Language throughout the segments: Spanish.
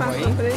Solamente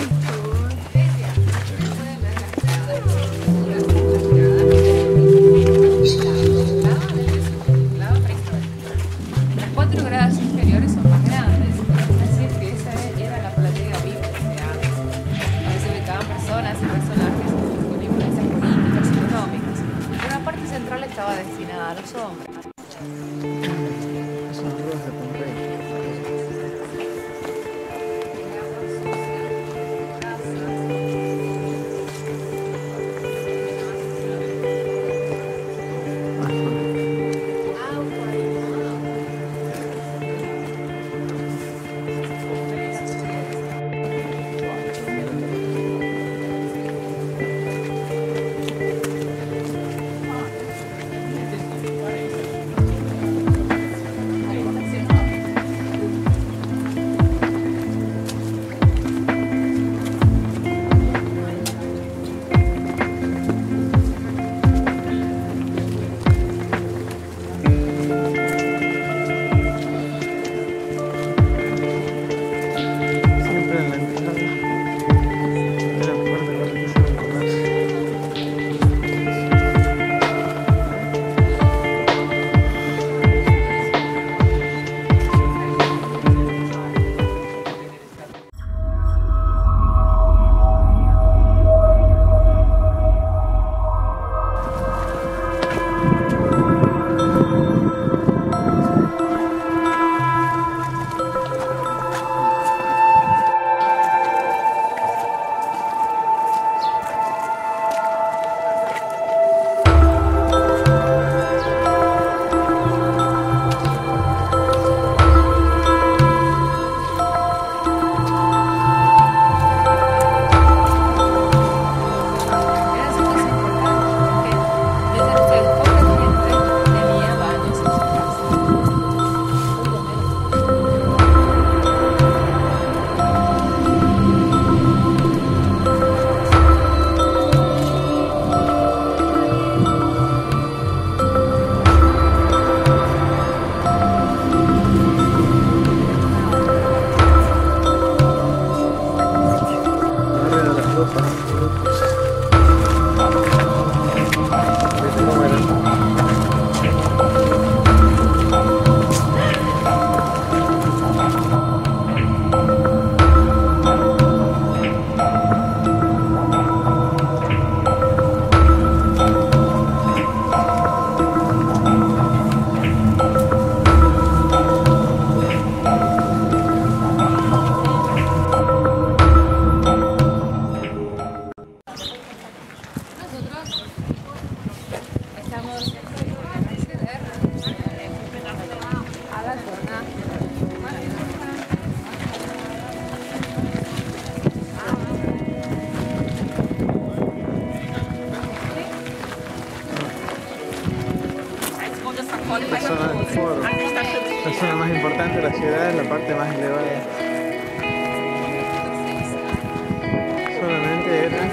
era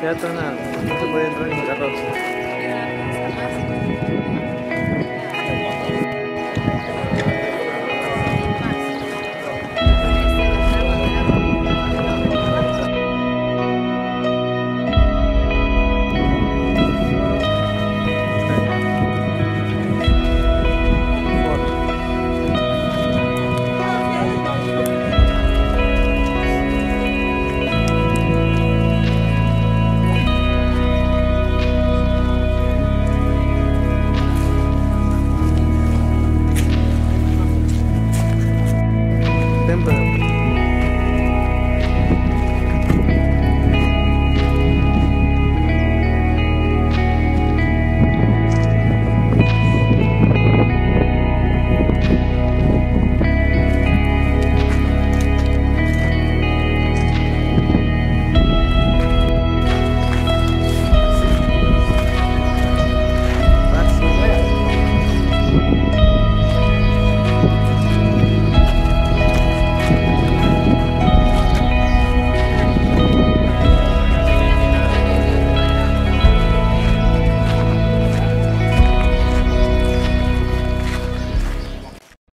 peatonal, no se puede entrar en carroza.